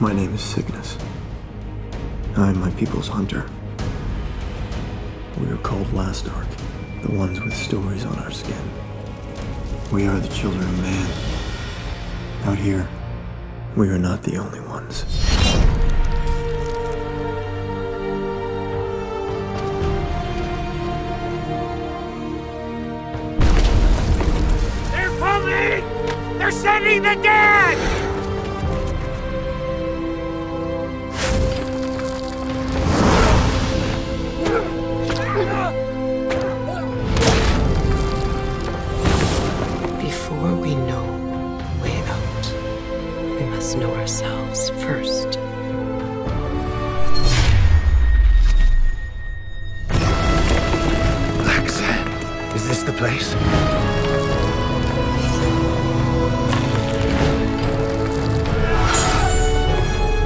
My name is Cygnus. I'm my people's hunter. We are called Last Ark, the ones with stories on our skin. We are the children of man. Out here, we are not the only ones. They're coming! They're sending the dead! Before we know a way out, we must know ourselves first. Lex, is this the place?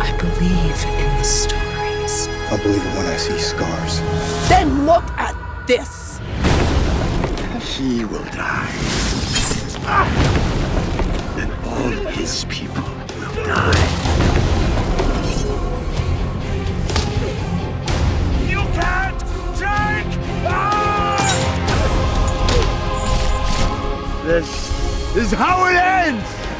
I believe in the stories. I'll believe it when I see scars. Then look at this! He will die. And all his people will die. You can't take us! This is how it ends!